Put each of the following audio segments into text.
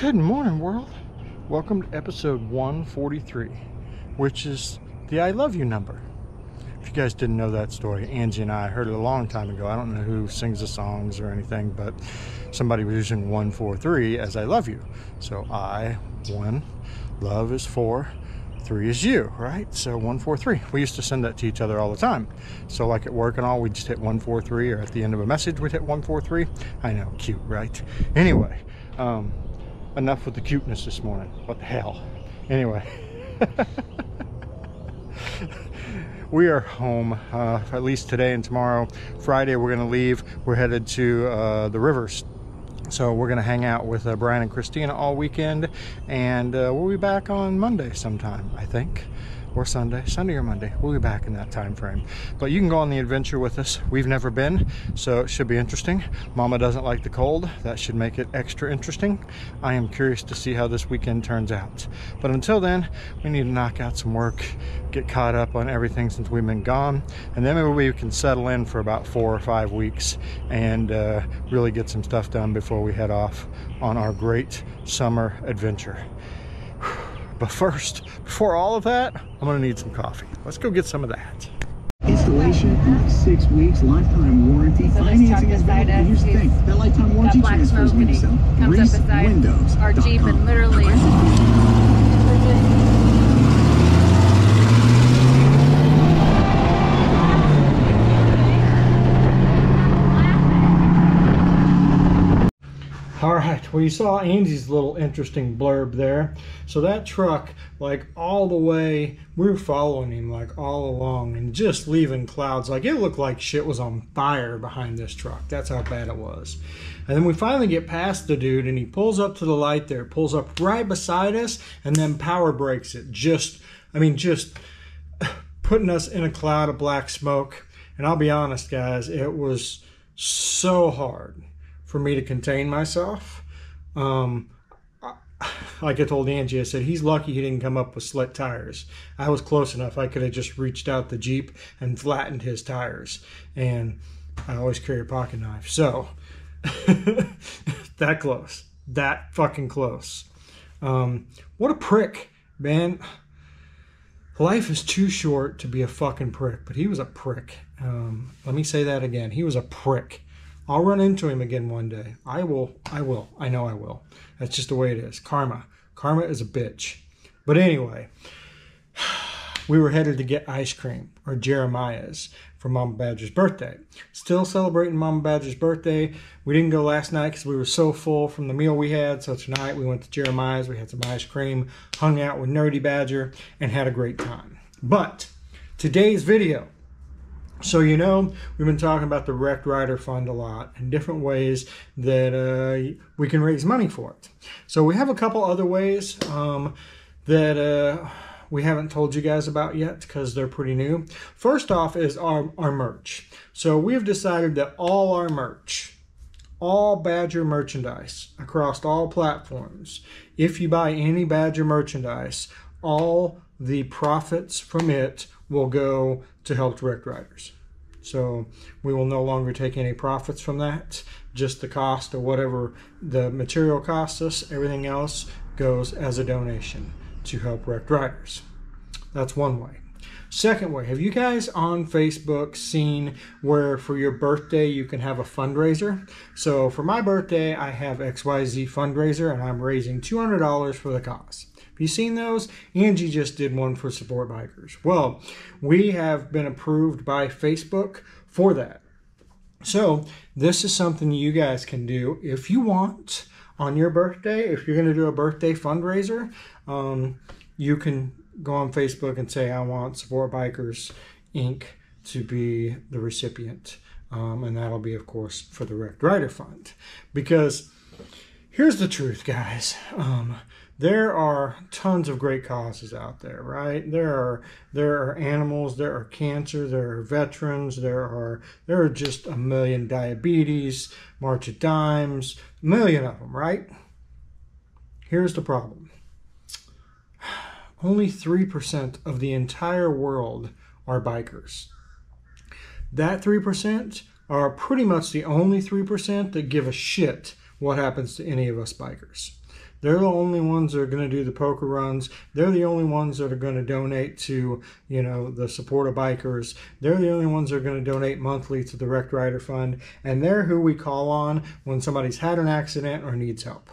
Good morning, world. Welcome to episode 143, which is the I love you number. If you guys didn't know that story, Angie and I heard it a long time ago. I don't know who sings the songs or anything, but somebody was using 143 as I love you. So I, one, love is four, three is you, right? So 143. We used to send that to each other all the time. So like at work and all, we just hit 143, or at the end of a message, we'd hit 143. I know, cute, right? Anyway, enough with the cuteness this morning. What the hell? Anyway. We are home, at least today and tomorrow. Friday, we're going to leave. We're headed to the rivers. So we're going to hang out with Brian and Christina all weekend. And we'll be back on Monday sometime, I think. Or Sunday. Sunday or Monday. We'll be back in that time frame. But you can go on the adventure with us. We've never been, so it should be interesting. Mama doesn't like the cold. That should make it extra interesting. I am curious to see how this weekend turns out. But until then, we need to knock out some work, get caught up on everything since we've been gone, and then maybe we can settle in for about 4 or 5 weeks and really get some stuff done before we head off on our great summer adventure. But first, before all of that, I'm gonna need some coffee. Let's go get some of that. Installation, 6 weeks, lifetime warranty, so financing is back. Here's the thing, that lifetime warranty transfers when you sell. Reese Windows. Our Jeep and literally. Alright, well, you saw Angie's little interesting blurb there. So that truck, like all the way, we were following him like all along and just leaving clouds. Like it looked like shit was on fire behind this truck. That's how bad it was. And then we finally get past the dude and he pulls up to the light there, pulls up right beside us and then power brakes it. Just putting us in a cloud of black smoke. And I'll be honest, guys, it was so hard for me to contain myself. Like I told Angie, I said, he's lucky he didn't come up with slit tires. I was close enough. I could have just reached out the Jeep and flattened his tires. And I always carry a pocket knife. So, that close. That fucking close. What a prick, man. Life is too short to be a fucking prick. But he was a prick. Let me say that again. He was a prick. I'll run into him again one day. I will. I know I will. That's just the way it is. Karma. Karma is a bitch. But anyway, we were headed to get ice cream, or Jeremiah's, for Mama Badger's birthday. Still celebrating Mama Badger's birthday. We didn't go last night because we were so full from the meal we had. So tonight we went to Jeremiah's. We had some ice cream, hung out with Nerdy Badger, and had a great time. But today's video. So, you know, we've been talking about the Wrecked Rider Fund a lot and different ways that we can raise money for it. So we have a couple other ways that we haven't told you guys about yet because they're pretty new. First off is our merch. So we've decided that all our merch, all Badger merchandise across all platforms, if you buy any Badger merchandise, all the profits from it will go to help direct riders. So we will no longer take any profits from that. Just the cost of whatever the material costs us, everything else goes as a donation to help wrecked riders. That's one way. Second way, have you guys on Facebook seen where for your birthday you can have a fundraiser? So for my birthday, I have XYZ fundraiser and I'm raising $200 for the cause. Have you seen those? Angie just did one for Support Bikers. Well, we have been approved by Facebook for that. So this is something you guys can do if you want on your birthday. If you're going to do a birthday fundraiser, you can go on Facebook and say, I want Support Bikers Inc. to be the recipient. And that'll be, of course, for the Wrecked Rider Fund. Because here's the truth, guys. There are tons of great causes out there, right? There are animals, there are cancer, there are veterans, there are just a million diabetes, March of Dimes, a million of them, right? Here's the problem. Only 3% of the entire world are bikers. That 3% are pretty much the only 3% that give a shit what happens to any of us bikers. They're the only ones that are going to do the poker runs. They're the only ones that are going to donate to, you know, the Support Bikers. They're the only ones that are going to donate monthly to the Wrecked Rider Fund. And they're who we call on when somebody's had an accident or needs help.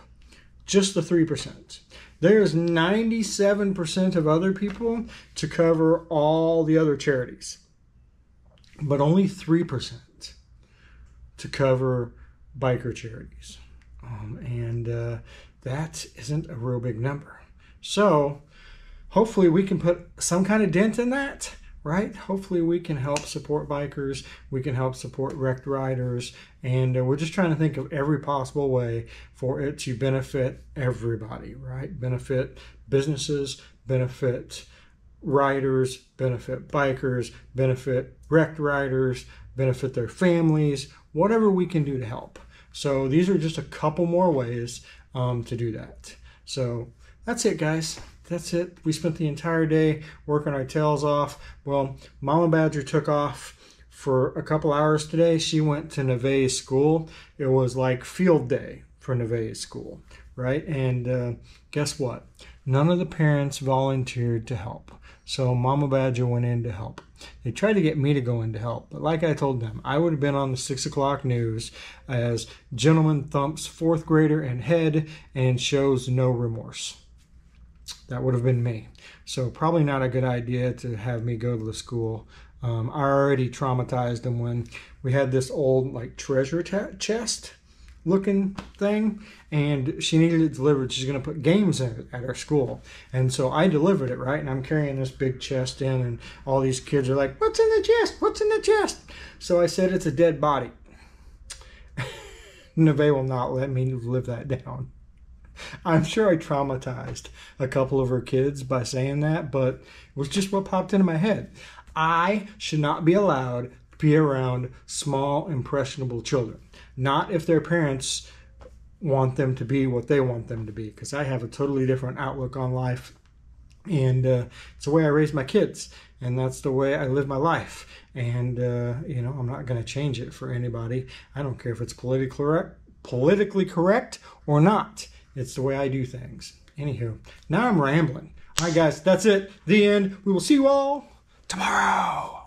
Just the 3%. There's 97% of other people to cover all the other charities, but only 3% to cover biker charities. That isn't a real big number. So hopefully we can put some kind of dent in that, right? Hopefully we can help support bikers. We can help support wrecked riders. And we're just trying to think of every possible way for it to benefit everybody, right? Benefit businesses, benefit riders, benefit bikers, benefit wrecked riders, benefit their families, whatever we can do to help. So these are just a couple more ways to do that. So that's it, guys. That's it. We spent the entire day working our tails off. Well, Mama Badger took off for a couple hours today. She went to Nevaeh's school. It was like field day for Nevaeh's school, right? And guess what? None of the parents volunteered to help. So Mama Badger went in to help. They tried to get me to go in to help, but like I told them, I would have been on the 6 o'clock news as gentleman thumps fourth grader in head and shows no remorse. That would have been me. So probably not a good idea to have me go to the school. I already traumatized them when we had this old like treasure chest looking thing, and she needed it delivered. She's going to put games in it at our school. And so I delivered it, right? And I'm carrying this big chest in, and all these kids are like, what's in the chest? What's in the chest? So I said, it's a dead body. Nevaeh will not let me live that down. I'm sure I traumatized a couple of her kids by saying that, but it was just what popped into my head. I should not be allowed to be around small, impressionable children. Not if their parents want them to be what they want them to be, because I have a totally different outlook on life. And it's the way I raise my kids, and that's the way I live my life. And, you know, I'm not going to change it for anybody. I don't care if it's politically correct or not. It's the way I do things. Anywho, now I'm rambling. All right, guys, that's it. The end. We will see you all tomorrow.